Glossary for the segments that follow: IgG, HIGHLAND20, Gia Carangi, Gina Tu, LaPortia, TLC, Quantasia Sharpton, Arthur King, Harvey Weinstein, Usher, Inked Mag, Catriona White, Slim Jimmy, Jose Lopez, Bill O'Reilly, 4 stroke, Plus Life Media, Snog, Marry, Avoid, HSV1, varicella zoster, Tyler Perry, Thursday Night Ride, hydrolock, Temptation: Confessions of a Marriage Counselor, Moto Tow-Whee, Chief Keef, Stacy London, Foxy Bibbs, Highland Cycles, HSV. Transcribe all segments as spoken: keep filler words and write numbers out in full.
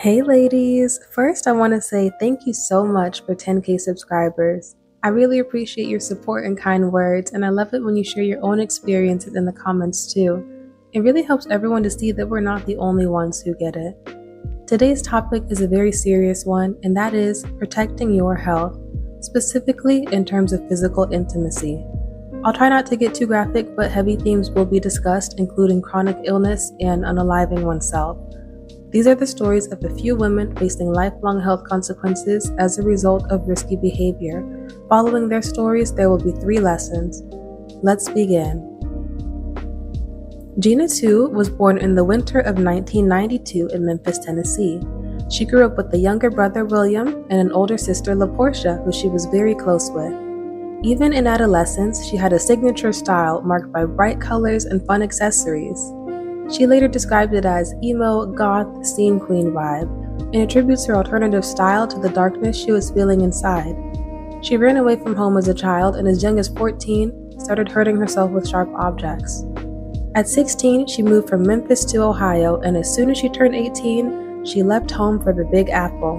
Hey ladies, first I want to say thank you so much for ten K subscribers. I really appreciate your support and kind words, and I love it when you share your own experiences in the comments too. It really helps everyone to see that we're not the only ones who get it. Today's topic is a very serious one, and that is protecting your health, specifically in terms of physical intimacy. I'll try not to get too graphic, but heavy themes will be discussed, including chronic illness and unaliving oneself. These are the stories of a few women facing lifelong health consequences as a result of risky behavior. Following their stories, there will be three lessons. Let's begin. Gina Tu was born in the winter of nineteen ninety-two in Memphis, Tennessee. She grew up with a younger brother, William, and an older sister, LaPortia, who she was very close with. Even in adolescence, she had a signature style marked by bright colors and fun accessories. She later described it as emo, goth, scene queen vibe, and attributes her alternative style to the darkness she was feeling inside. She ran away from home as a child and as young as fourteen, started hurting herself with sharp objects. At sixteen, she moved from Memphis to Ohio, and as soon as she turned eighteen, she left home for the Big Apple.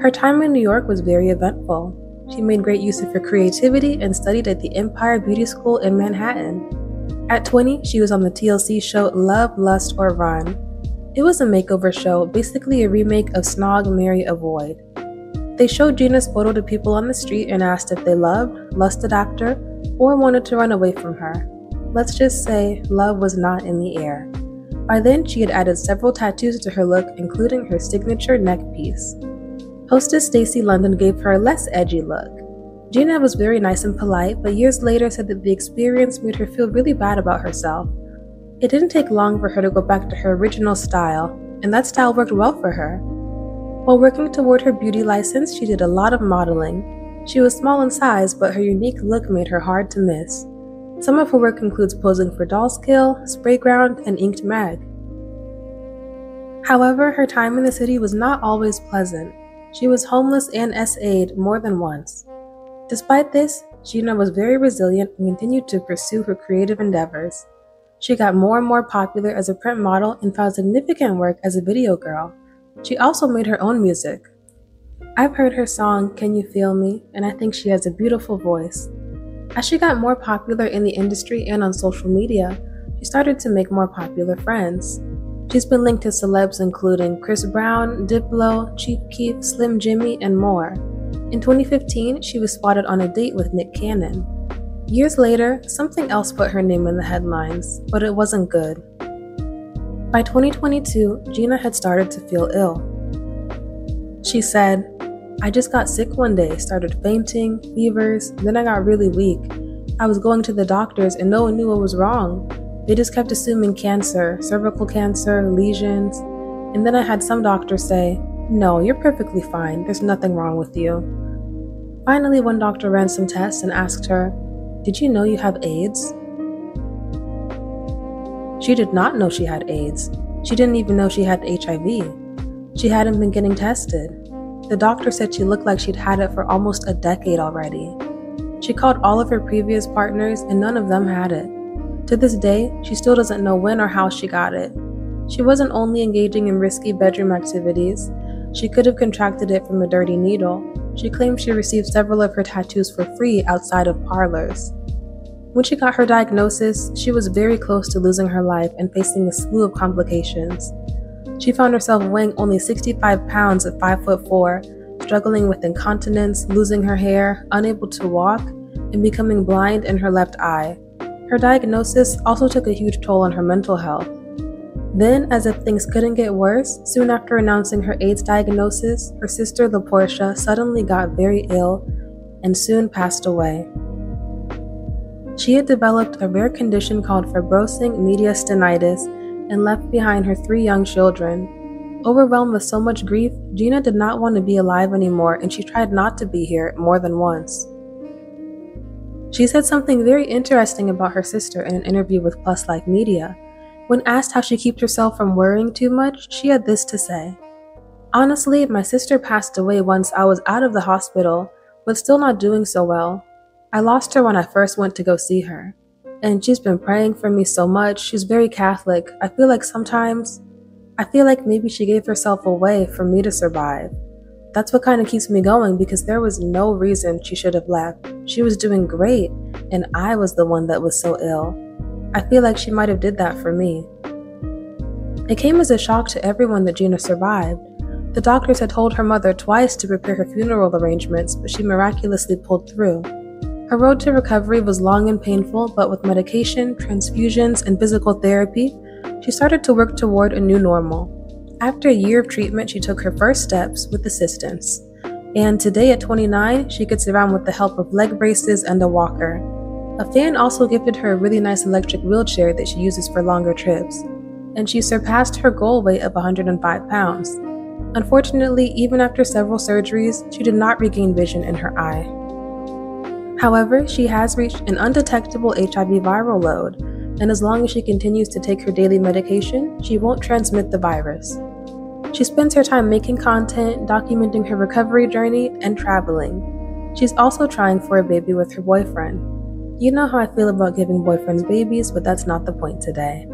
Her time in New York was very eventful. She made great use of her creativity and studied at the Empire Beauty School in Manhattan. At twenty, she was on the T L C show Love, Lust, or Run. It was a makeover show, basically a remake of Snog, Marry, Avoid. They showed Gina's photo to people on the street and asked if they loved, lusted after, or wanted to run away from her. Let's just say, love was not in the air. By then, she had added several tattoos to her look, including her signature neck piece. Hostess Stacy London gave her a less edgy look. Gina was very nice and polite, but years later said that the experience made her feel really bad about herself. It didn't take long for her to go back to her original style, and that style worked well for her. While working toward her beauty license, she did a lot of modeling. She was small in size, but her unique look made her hard to miss. Some of her work includes posing for Dollskill, Sprayground, and Inked Mag. However, her time in the city was not always pleasant. She was homeless and S A'd more than once. Despite this, Gina was very resilient and continued to pursue her creative endeavors. She got more and more popular as a print model and found significant work as a video girl. She also made her own music. I've heard her song, Can You Feel Me? And I think she has a beautiful voice. As she got more popular in the industry and on social media, she started to make more popular friends. She's been linked to celebs including Chris Brown, Diplo, Chief Keef, Slim Jimmy, and more. In twenty fifteen, she was spotted on a date with Nick Cannon. Years later, something else put her name in the headlines, but it wasn't good. By twenty twenty-two, Gina had started to feel ill. She said, "I just got sick one day, started fainting, fevers, then I got really weak. I was going to the doctors and no one knew what was wrong. They just kept assuming cancer, cervical cancer, lesions, and then I had some doctors say, no, you're perfectly fine. There's nothing wrong with you." Finally, one doctor ran some tests and asked her, "Did you know you have AIDS?" She did not know she had AIDS. She didn't even know she had H I V. She hadn't been getting tested. The doctor said she looked like she'd had it for almost a decade already. She called all of her previous partners and none of them had it. To this day, she still doesn't know when or how she got it. She wasn't only engaging in risky bedroom activities. She could have contracted it from a dirty needle. She claimed she received several of her tattoos for free outside of parlors. When she got her diagnosis, she was very close to losing her life and facing a slew of complications. She found herself weighing only sixty-five pounds at five foot four, struggling with incontinence, losing her hair, unable to walk, and becoming blind in her left eye. Her diagnosis also took a huge toll on her mental health. Then, as if things couldn't get worse, soon after announcing her AIDS diagnosis, her sister LaPortia suddenly got very ill and soon passed away. She had developed a rare condition called fibrosing mediastinitis and left behind her three young children. Overwhelmed with so much grief, Gina did not want to be alive anymore, and she tried not to be here more than once. She said something very interesting about her sister in an interview with Plus Life Media. When asked how she keeps herself from worrying too much, she had this to say. "Honestly, my sister passed away once I was out of the hospital, but still not doing so well. I lost her when I first went to go see her. And she's been praying for me so much. She's very Catholic. I feel like sometimes I feel like maybe she gave herself away for me to survive. That's what kind of keeps me going, because there was no reason she should have left. She was doing great, and I was the one that was so ill. I feel like she might have did that for me. It came as a shock to everyone that Gina survived. The doctors had told her mother twice to prepare her funeral arrangements, but she miraculously pulled through. Her road to recovery was long and painful, but with medication, transfusions, and physical therapy, she started to work toward a new normal. After a year of treatment, she took her first steps with assistance. And today at twenty-nine, she gets around with the help of leg braces and a walker. A fan also gifted her a really nice electric wheelchair that she uses for longer trips. And she surpassed her goal weight of one hundred five pounds. Unfortunately, even after several surgeries, she did not regain vision in her eye. However, she has reached an undetectable H I V viral load, and as long as she continues to take her daily medication, she won't transmit the virus. She spends her time making content, documenting her recovery journey, and traveling. She's also trying for a baby with her boyfriend. You know how I feel about giving boyfriends babies, but that's not the point today.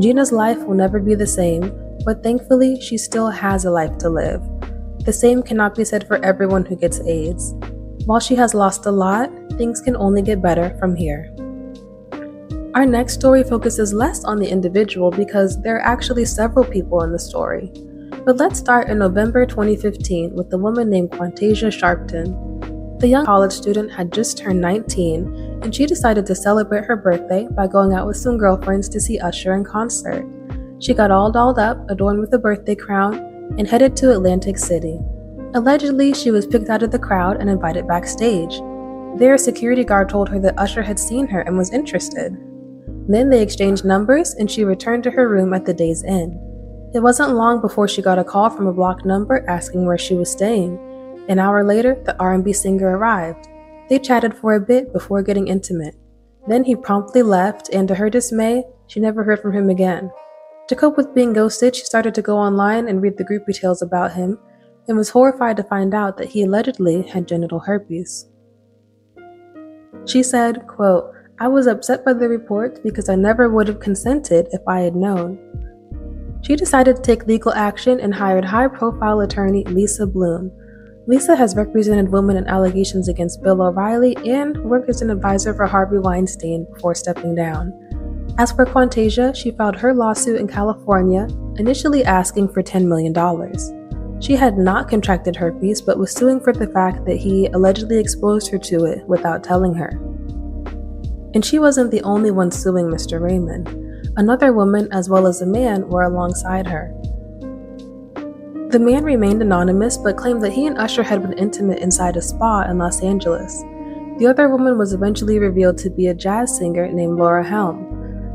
Gina's life will never be the same, but thankfully, she still has a life to live. The same cannot be said for everyone who gets AIDS. While she has lost a lot, things can only get better from here. Our next story focuses less on the individual because there are actually several people in the story. But let's start in November twenty fifteen with a woman named Quantasia Sharpton. The young college student had just turned nineteen, and she decided to celebrate her birthday by going out with some girlfriends to see Usher in concert. She got all dolled up, adorned with a birthday crown, and headed to Atlantic City. Allegedly, she was picked out of the crowd and invited backstage. There, a security guard told her that Usher had seen her and was interested. Then they exchanged numbers, and she returned to her room at the day's end. It wasn't long before she got a call from a blocked number asking where she was staying. An hour later, the R and B singer arrived. They chatted for a bit before getting intimate. Then he promptly left, and to her dismay, she never heard from him again. To cope with being ghosted, she started to go online and read the groupie tales about him, and was horrified to find out that he allegedly had genital herpes. She said, quote, "I was upset by the report because I never would have consented if I had known." She decided to take legal action and hired high-profile attorney Lisa Bloom. Lisa has represented women in allegations against Bill O'Reilly and worked as an advisor for Harvey Weinstein before stepping down. As for Quantasia, she filed her lawsuit in California, initially asking for ten million dollars. She had not contracted herpes, but was suing for the fact that he allegedly exposed her to it without telling her. And she wasn't the only one suing Mister Raymond. Another woman, as well as a man, were alongside her. The man remained anonymous, but claimed that he and Usher had been intimate inside a spa in Los Angeles. The other woman was eventually revealed to be a jazz singer named Laura Helm.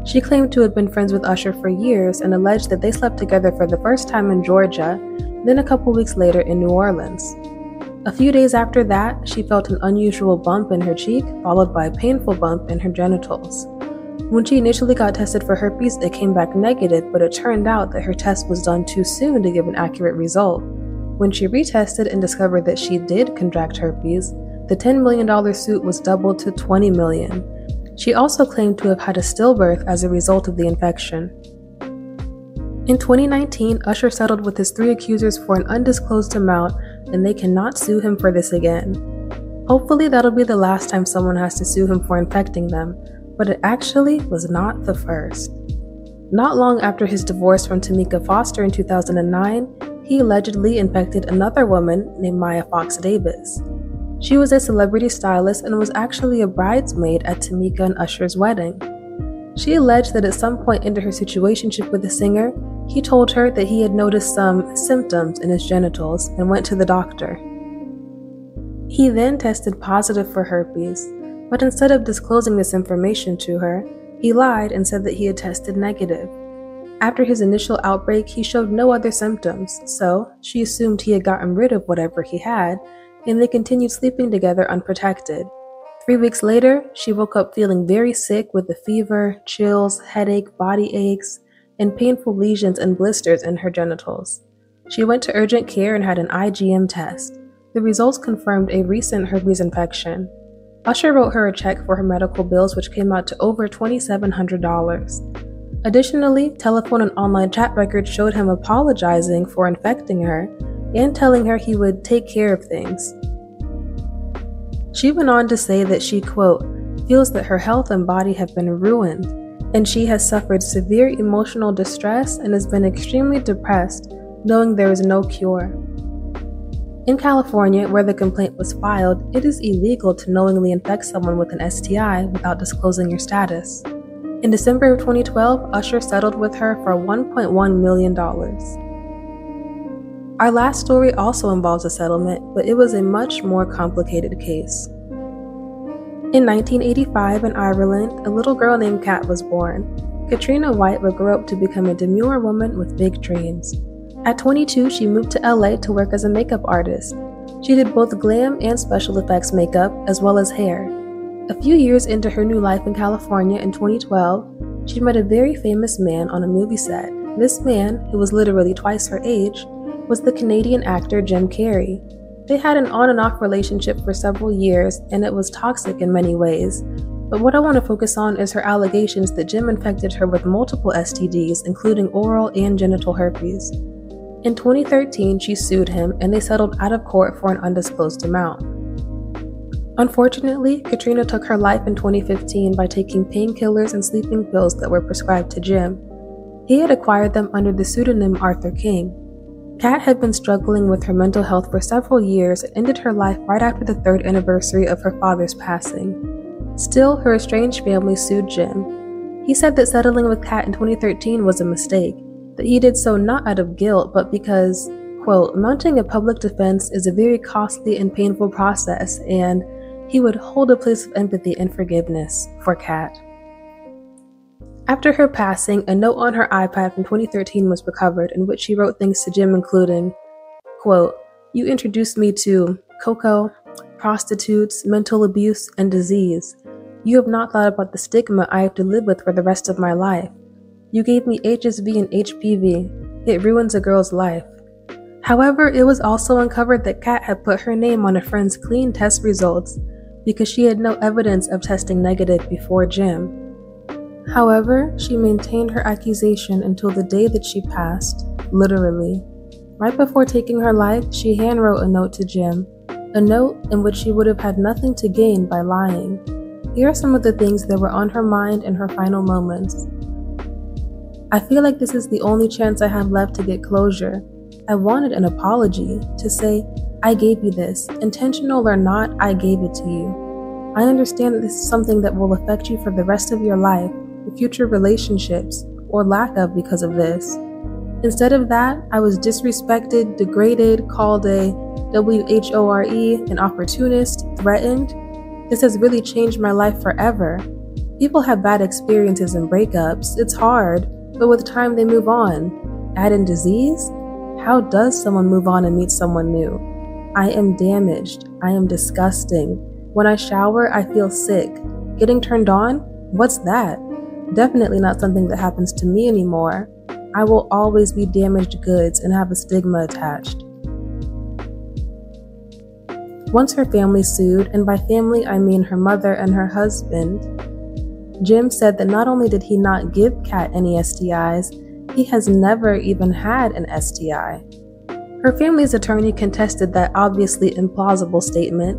She claimed to have been friends with Usher for years and alleged that they slept together for the first time in Georgia, then a couple weeks later in New Orleans. A few days after that, she felt an unusual bump in her cheek, followed by a painful bump in her genitals. When she initially got tested for herpes, it came back negative, but it turned out that her test was done too soon to give an accurate result. When she retested and discovered that she did contract herpes, the ten million dollars suit was doubled to twenty million dollars. She also claimed to have had a stillbirth as a result of the infection. In twenty nineteen, Usher settled with his three accusers for an undisclosed amount, and they cannot sue him for this again. Hopefully that'll be the last time someone has to sue him for infecting them, but it actually was not the first. Not long after his divorce from Tamika Foster in two thousand nine, he allegedly infected another woman named Maya Fox Davis. She was a celebrity stylist and was actually a bridesmaid at Tamika and Usher's wedding. She alleged that at some point into her situationship with the singer, he told her that he had noticed some symptoms in his genitals and went to the doctor. He then tested positive for herpes, but instead of disclosing this information to her, he lied and said that he had tested negative. After his initial outbreak, he showed no other symptoms, so she assumed he had gotten rid of whatever he had, and they continued sleeping together unprotected. Three weeks later, she woke up feeling very sick with a fever, chills, headache, body aches, and painful lesions and blisters in her genitals. She went to urgent care and had an I G M test. The results confirmed a recent herpes infection. Usher wrote her a check for her medical bills, which came out to over two thousand seven hundred dollars. Additionally, telephone and online chat records showed him apologizing for infecting her and telling her he would take care of things. She went on to say that she, quote, feels that her health and body have been ruined, and she has suffered severe emotional distress and has been extremely depressed, knowing there is no cure. In California, where the complaint was filed, it is illegal to knowingly infect someone with an S T I without disclosing your status. In December of twenty twelve, Usher settled with her for one point one million dollars. Our last story also involves a settlement, but it was a much more complicated case. In nineteen eighty-five in Ireland, a little girl named Kat was born. Catriona White would grow up to become a demure woman with big dreams. At twenty-two, she moved to L A to work as a makeup artist. She did both glam and special effects makeup, as well as hair. A few years into her new life in California in twenty twelve, she met a very famous man on a movie set. This man, who was literally twice her age, was the Canadian actor Jim Carrey. They had an on and off relationship for several years, and it was toxic in many ways. But what I want to focus on is her allegations that Jim infected her with multiple S T Ds, including oral and genital herpes. In twenty thirteen, she sued him, and they settled out of court for an undisclosed amount. Unfortunately, Catriona took her life in twenty fifteen by taking painkillers and sleeping pills that were prescribed to Jim. He had acquired them under the pseudonym Arthur King. Kat had been struggling with her mental health for several years and ended her life right after the third anniversary of her father's passing. Still, her estranged family sued Jim. He said that settling with Kat in twenty thirteen was a mistake. That he did so not out of guilt, but because, quote, mounting a public defense is a very costly and painful process, and he would hold a place of empathy and forgiveness for Kat. After her passing, a note on her iPad from twenty thirteen was recovered in which she wrote things to Jim including, quote, you introduced me to cocoa, prostitutes, mental abuse, and disease. You have not thought about the stigma I have to live with for the rest of my life. You gave me H S V and H P V. It ruins a girl's life. However, it was also uncovered that Kat had put her name on a friend's clean test results because she had no evidence of testing negative before Jim. However, she maintained her accusation until the day that she passed, literally. Right before taking her life, she handwrote a note to Jim, a note in which she would have had nothing to gain by lying. Here are some of the things that were on her mind in her final moments. I feel like this is the only chance I have left to get closure. I wanted an apology, to say, I gave you this. Intentional or not, I gave it to you. I understand that this is something that will affect you for the rest of your life, your future relationships, or lack of because of this. Instead of that, I was disrespected, degraded, called a W H O R E, an opportunist, threatened. This has really changed my life forever. People have bad experiences and breakups. It's hard. But with time, they move on. Add in disease? How does someone move on and meet someone new? I am damaged. I am disgusting. When I shower, I feel sick. Getting turned on? What's that? Definitely not something that happens to me anymore. I will always be damaged goods and have a stigma attached. Once her family sued, and by family I mean her mother and her husband, Jim said that not only did he not give Kat any S T Is, he has never even had an S T I. Her family's attorney contested that obviously implausible statement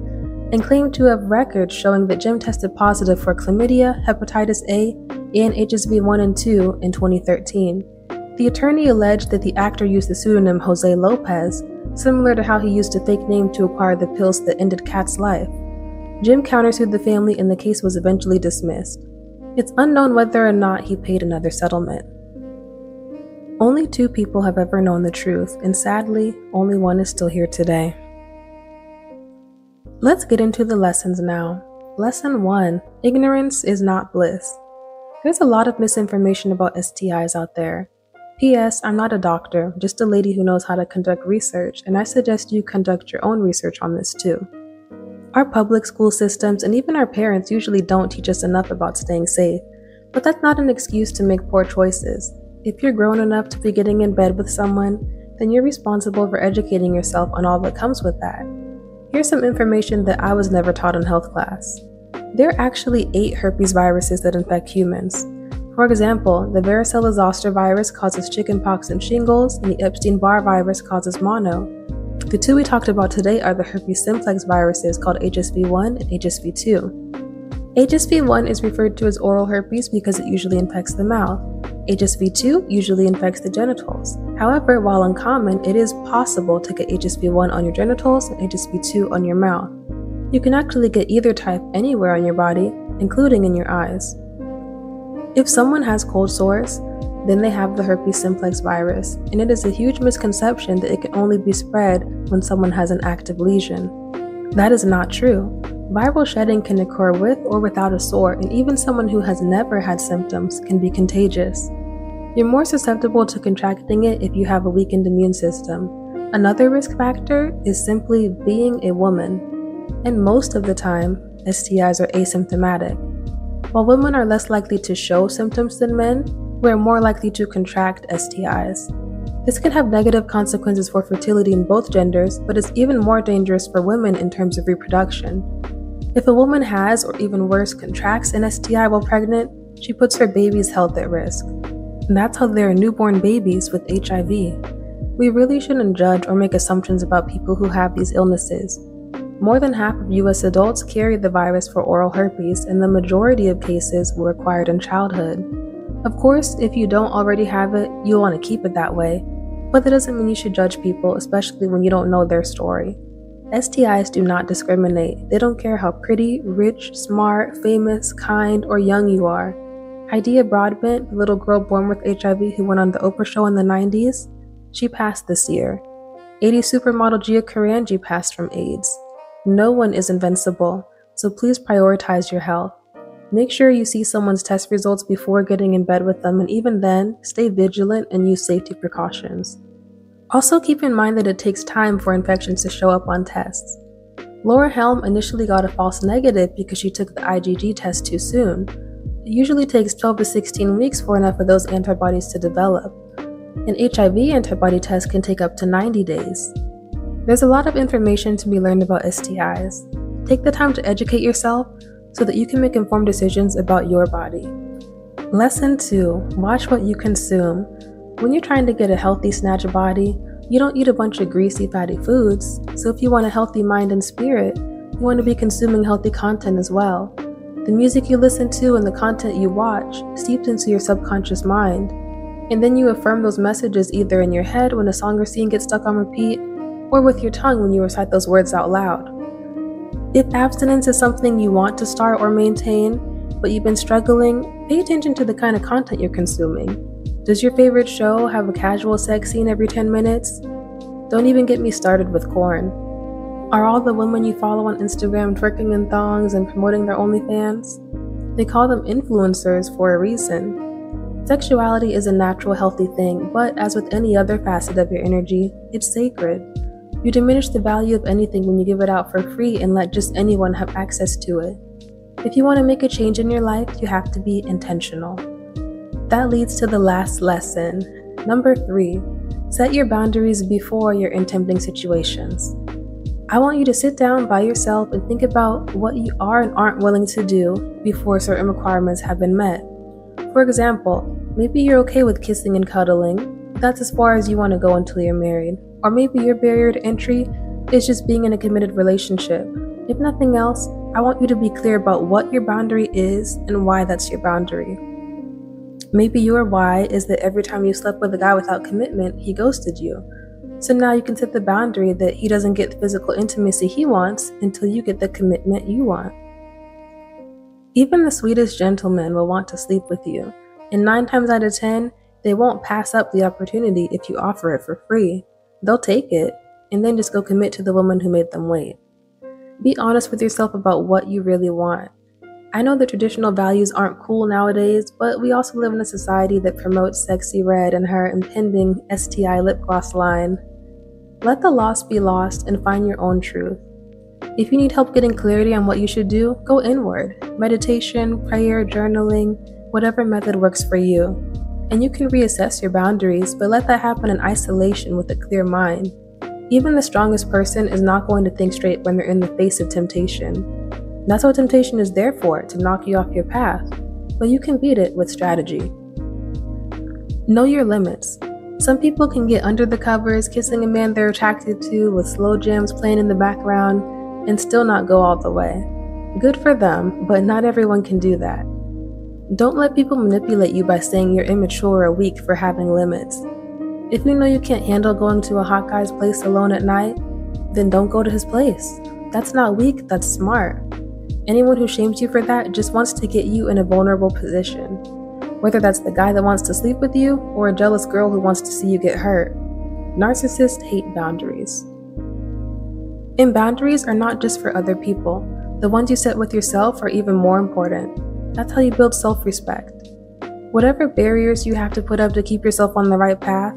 and claimed to have records showing that Jim tested positive for chlamydia, hepatitis A, and H S V one and two in twenty thirteen. The attorney alleged that the actor used the pseudonym Jose Lopez, similar to how he used a fake name to acquire the pills that ended Kat's life. Jim countersued the family and the case was eventually dismissed. It's unknown whether or not he paid another settlement. Only two people have ever known the truth, and sadly, only one is still here today. Let's get into the lessons now. Lesson one, ignorance is not bliss. There's a lot of misinformation about S T Is out there. P S I'm not a doctor, just a lady who knows how to conduct research, and I suggest you conduct your own research on this too. Our public school systems and even our parents usually don't teach us enough about staying safe, but that's not an excuse to make poor choices. If you're grown enough to be getting in bed with someone, then you're responsible for educating yourself on all that comes with that. Here's some information that I was never taught in health class. There are actually eight herpes viruses that infect humans. For example, the varicella zoster virus causes chickenpox and shingles, and the Epstein-Barr virus causes mono. The two we talked about today are the herpes simplex viruses called H S V one and H S V two. H S V one is referred to as oral herpes because it usually infects the mouth. H S V two usually infects the genitals. However, while uncommon, it is possible to get H S V one on your genitals and H S V two on your mouth. You can actually get either type anywhere on your body, including in your eyes. If someone has cold sores, then they have the herpes simplex virus, and it is a huge misconception that it can only be spread when someone has an active lesion. That is not true. Viral shedding can occur with or without a sore, and even someone who has never had symptoms can be contagious. You're more susceptible to contracting it if you have a weakened immune system. Another risk factor is simply being a woman, and most of the time, S T Is are asymptomatic. While women are less likely to show symptoms than men, we are more likely to contract S T Is. This can have negative consequences for fertility in both genders, but is even more dangerous for women in terms of reproduction. If a woman has, or even worse, contracts an S T I while pregnant, she puts her baby's health at risk. And that's how there are newborn babies with H I V. We really shouldn't judge or make assumptions about people who have these illnesses. More than half of U S adults carry the virus for oral herpes, and the majority of cases were acquired in childhood. Of course, if you don't already have it, you'll want to keep it that way, but that doesn't mean you should judge people, especially when you don't know their story. S T Is do not discriminate. They don't care how pretty, rich, smart, famous, kind, or young you are. Idea Broadbent, the little girl born with H I V who went on The Oprah Show in the nineties, she passed this year. eighties supermodel Gia Carangi passed from AIDS. No one is invincible, so please prioritize your health. Make sure you see someone's test results before getting in bed with them, and even then, stay vigilant and use safety precautions. Also keep in mind that it takes time for infections to show up on tests. Laura Helm initially got a false negative because she took the I G G test too soon. It usually takes twelve to sixteen weeks for enough of those antibodies to develop. An H I V antibody test can take up to ninety days. There's a lot of information to be learned about S T Is. Take the time to educate yourself, so that you can make informed decisions about your body. Lesson two, watch what you consume. When you're trying to get a healthy snatch body, you don't eat a bunch of greasy, fatty foods. So if you want a healthy mind and spirit, you want to be consuming healthy content as well. The music you listen to and the content you watch seeps into your subconscious mind. And then you affirm those messages either in your head when a song or scene gets stuck on repeat, or with your tongue when you recite those words out loud. If abstinence is something you want to start or maintain, but you've been struggling, pay attention to the kind of content you're consuming. Does your favorite show have a casual sex scene every ten minutes? Don't even get me started with corn. Are all the women you follow on Instagram twerking in thongs and promoting their OnlyFans? They call them influencers for a reason. Sexuality is a natural, healthy thing, but as with any other facet of your energy, it's sacred. You diminish the value of anything when you give it out for free and let just anyone have access to it. If you want to make a change in your life, you have to be intentional. That leads to the last lesson. Number three, set your boundaries before you're in tempting situations. I want you to sit down by yourself and think about what you are and aren't willing to do before certain requirements have been met. For example, maybe you're okay with kissing and cuddling. That's as far as you want to go until you're married. Or maybe your barrier to entry is just being in a committed relationship. If nothing else, I want you to be clear about what your boundary is and why that's your boundary. Maybe your why is that every time you slept with a guy without commitment, he ghosted you. So now you can set the boundary that he doesn't get the physical intimacy he wants until you get the commitment you want. Even the sweetest gentleman will want to sleep with you, and nine times out of ten, they won't pass up the opportunity if you offer it for free. They'll take it, and then just go commit to the woman who made them wait. Be honest with yourself about what you really want. I know the traditional values aren't cool nowadays, but we also live in a society that promotes Sexy Red and her impending S T I lip gloss line. Let the lost be lost and find your own truth. If you need help getting clarity on what you should do, go inward. Meditation, prayer, journaling, whatever method works for you. And you can reassess your boundaries, but let that happen in isolation with a clear mind. Even the strongest person is not going to think straight when they're in the face of temptation. That's what temptation is there for, to knock you off your path. but you can beat it with strategy. Know your limits. Some people can get under the covers, kissing a man they're attracted to with slow jams playing in the background, and still not go all the way. Good for them, but not everyone can do that. Don't let people manipulate you by saying you're immature or weak for having limits. If you know you can't handle going to a hot guy's place alone at night, then don't go to his place. That's not weak, that's smart. Anyone who shames you for that just wants to get you in a vulnerable position. Whether that's the guy that wants to sleep with you or a jealous girl who wants to see you get hurt. Narcissists hate boundaries. And boundaries are not just for other people. The ones you set with yourself are even more important. That's how you build self-respect. Whatever barriers you have to put up to keep yourself on the right path,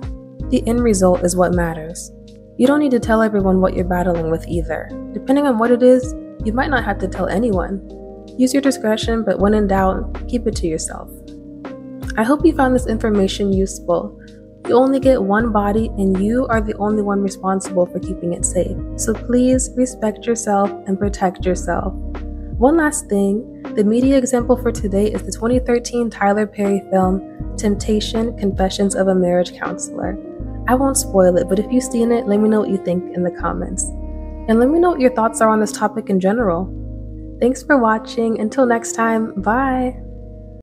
the end result is what matters. You don't need to tell everyone what you're battling with either. Depending on what it is, you might not have to tell anyone. Use your discretion, but when in doubt, keep it to yourself. I hope you found this information useful. You only get one body and you are the only one responsible for keeping it safe. So please respect yourself and protect yourself. One last thing, the media example for today is the twenty thirteen Tyler Perry film, Temptation: Confessions of a Marriage Counselor. I won't spoil it, but if you've seen it, let me know what you think in the comments. And let me know what your thoughts are on this topic in general. Thanks for watching. Until next time, bye!